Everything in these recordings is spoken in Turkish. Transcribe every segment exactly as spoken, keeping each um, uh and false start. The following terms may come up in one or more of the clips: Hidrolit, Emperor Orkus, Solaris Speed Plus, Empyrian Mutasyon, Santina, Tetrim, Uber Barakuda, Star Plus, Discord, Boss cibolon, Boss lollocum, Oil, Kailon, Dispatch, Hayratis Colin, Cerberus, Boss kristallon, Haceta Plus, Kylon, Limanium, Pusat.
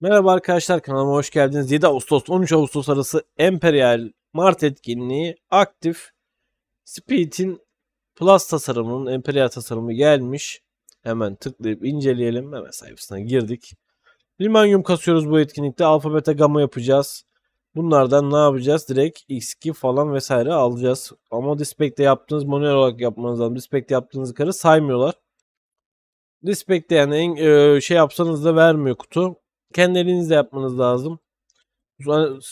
Merhaba arkadaşlar, kanalıma hoş geldiniz. yedi Ağustos on üç Ağustos arası Empyrian Mart etkinliği aktif. Speed'in Plus tasarımının Empyrian tasarımı gelmiş. Hemen tıklayıp inceleyelim. Hemen sayfasına girdik. Limanium kasıyoruz bu etkinlikte. Alfa, beta, gamma yapacağız. Bunlardan ne yapacağız? Direkt X iki falan vesaire alacağız. Ama Dispatch'te yaptığınız manuel olarak yapmanız lazım. Dispatch'te yaptığınız karı saymıyorlar. Dispatch'te yani en, şey yapsanız da vermiyor kutu. Kendi elinizle yapmanız lazım.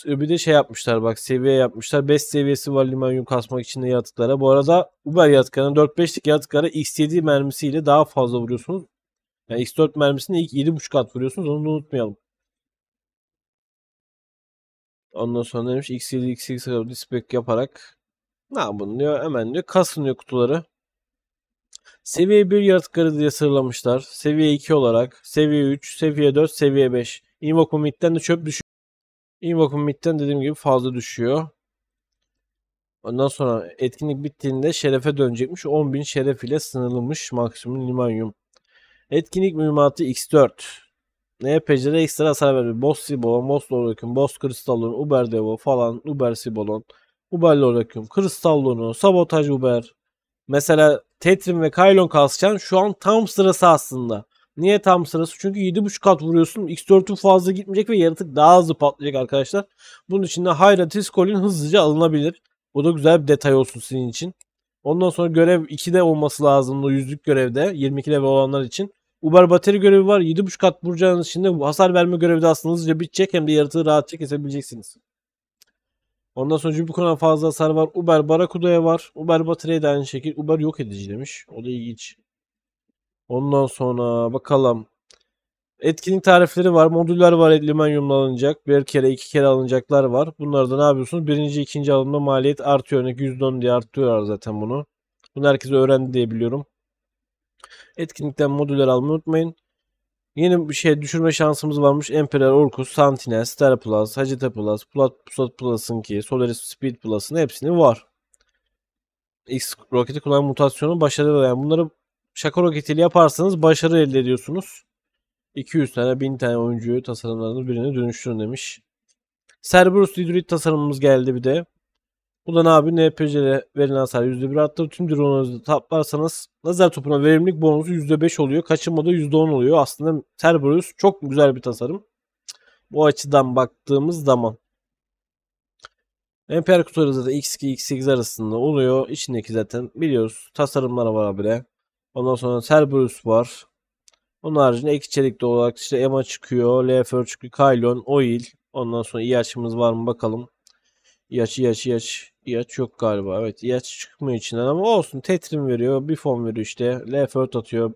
Bir de şey yapmışlar, bak seviye yapmışlar. beş seviyesi var Limanium kasmak için de yaratıklara. Bu arada Uber yaratıklarına dört beşlik yaratıklara X yedi mermisiyle daha fazla vuruyorsunuz. Yani X dört mermisini ilk yedi buçuk kat vuruyorsunuz. Onu unutmayalım. Ondan sonra demiş X yedi X sekiz dispek yaparak ne yapın diyor. Hemen diyor kasınıyor kutuları. Seviye bir yaratıkları diye sıralamışlar. Seviye iki olarak. Seviye üç, seviye dört, seviye beş. Imokum mid'den de çöp düşüyor. Imokum mid'den dediğim gibi fazla düşüyor. Ondan sonra etkinlik bittiğinde şerefe dönecekmiş. on bin şeref ile sınırlılmış maksimum Limanium. Etkinlik mühimmatı X dört. N P C'lere ekstra hasar veriyor. Boss cibolon, Boss lollocum, Boss kristallon, Uber devo falan, Uber cibolon, Uber lollocum, kristallonu, sabotaj Uber. Mesela Tetrim ve Kailon kasacaksın. Şu an tam sırası aslında. Niye tam sırası? Çünkü yedi buçuk kat vuruyorsun. X dört'ün fazla gitmeyecek ve yaratık daha hızlı patlayacak arkadaşlar. Bunun için de Hayratis Colin hızlıca alınabilir. Bu da güzel bir detay olsun sizin için. Ondan sonra görev ikide olması lazım. O yüzlük görevde. yirmi iki level olanlar için. Uber Batarya görevi var. yedi buçuk kat vuracağınız için de hasar verme görevi de aslında hızlıca bitecek. Hem de yaratığı rahatça kesebileceksiniz. Ondan sonra cümle kuran fazla hasar var. Uber Barakuda'ya var. Uber Batarya'ya da aynı şekilde. Uber yok edici demiş. O da ilginç. Ondan sonra bakalım. Etkinlik tarifleri var. Modüller var. Limanium'la alınacak. Bir kere iki kere alınacaklar var. Bunlarda ne yapıyorsunuz? Birinci ikinci alımda maliyet artıyor. Örnek yüzde on diye artıyorlar zaten bunu. Bunu herkes öğrendi diye biliyorum. Etkinlikten modüller almayı unutmayın. Yeni bir şey düşürme şansımız varmış. Emperor Orkus, Santina, Star Plus, Haceta Plus, Pusat Plus'ın ki, Solaris Speed Plus'ın hepsini var. X roketi kullanan mutasyonu başarılı. Yani bunları şaka roketiyle yaparsanız başarı elde ediyorsunuz. iki yüz tane, bin tane oyuncuyu tasarımlarınız birine dönüştürün demiş. Cerberus Hidrolit tasarımımız geldi bir de. Bu da ne abi? N P C'lere verilen hasar yüzde bir arttı. Tüm drone'larınızı taplarsanız lazer topuna verimlilik bonusu yüzde beş oluyor. Kaçınma da yüzde on oluyor. Aslında Cerberus çok güzel bir tasarım. Bu açıdan baktığımız zaman. Emperor kutuları zaten X iki X sekiz arasında oluyor. İçindeki zaten biliyoruz. Tasarımlara var habire. Ondan sonra Cerberus var. Onun haricinde ek içerikli olarak işte Ema çıkıyor. L F R çıkıyor. Kylon, Oil. Ondan sonra iyi açımız var mı bakalım. İyaç, İyaç, İyaç. İyaç yok galiba. Evet, İyaç çıkmıyor içinden ama olsun. Tetrim veriyor. Bir form veriyor işte. L F dört atıyor.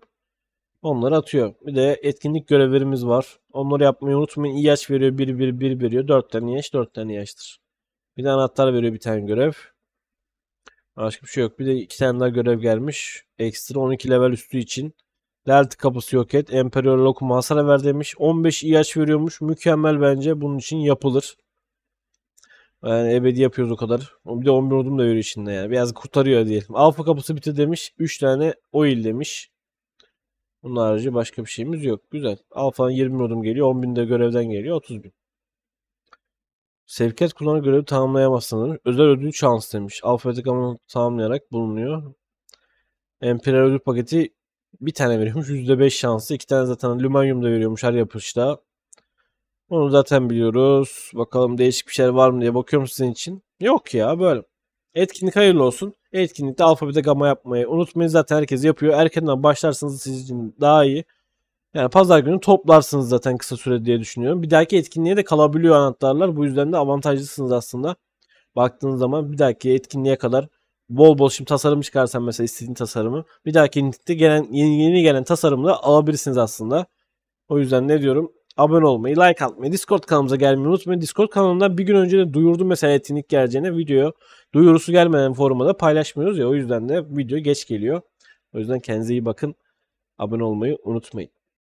Onları atıyor. Bir de etkinlik görevlerimiz var. Onları yapmayı unutmayın. İyaç veriyor. bir bir bir veriyor. dört tane İyaç, dört tane İyaç'tır. Bir de anahtar veriyor bir tane görev. Başka bir şey yok. Bir de iki tane daha görev gelmiş. Ekstra on iki level üstü için. Delta kapısı yok et. Emperor Lokum hasar ver demiş. on beş İyaç veriyormuş. Mükemmel bence. Bunun için yapılır. Yani ebedi yapıyoruz o kadar. Bir de on bir ordum da veriyor içinde yani. Biraz kurtarıyor diyelim. Alfa kapısı bitir demiş. üç tane oil demiş. Bunun harici başka bir şeyimiz yok. Güzel. Alfa'dan yirmi ordum geliyor. on bin de görevden geliyor. otuz bin. Sevkiyat kullanı görevi tamamlayamazsınız. Özel ödül şans demiş. Alfabetik ama tamamlayarak bulunuyor. Emperor ödül paketi bir tane veriyormuş. yüzde beş şansı. iki tane zaten Limanium da veriyormuş her yapışta. Onu zaten biliyoruz. Bakalım değişik bir şey var mı diye bakıyorum sizin için. Yok ya böyle. Etkinlik hayırlı olsun. Etkinlikte alfabede gamma yapmayı unutmayın. Zaten herkes yapıyor. Erkenden başlarsanız sizin için daha iyi. Yani pazar günü toplarsınız zaten kısa sürede diye düşünüyorum. Bir dahaki etkinliğe de kalabiliyor anahtarlar. Bu yüzden de avantajlısınız aslında. Baktığınız zaman bir dahaki etkinliğe kadar bol bol şimdi tasarım çıkarsan mesela istediğin tasarımı. Bir dahaki etkinlikte gelen, yeni, yeni gelen tasarımla alabilirsiniz aslında. O yüzden ne diyorum? Abone olmayı, like atmayı, Discord kanalımıza gelmeyi unutmayın. Discord kanalından bir gün önce de duyurdum mesela etkinlik geleceğine video. Duyurusu gelmeden foruma da paylaşmıyoruz ya. O yüzden de video geç geliyor. O yüzden kendinize iyi bakın. Abone olmayı unutmayın.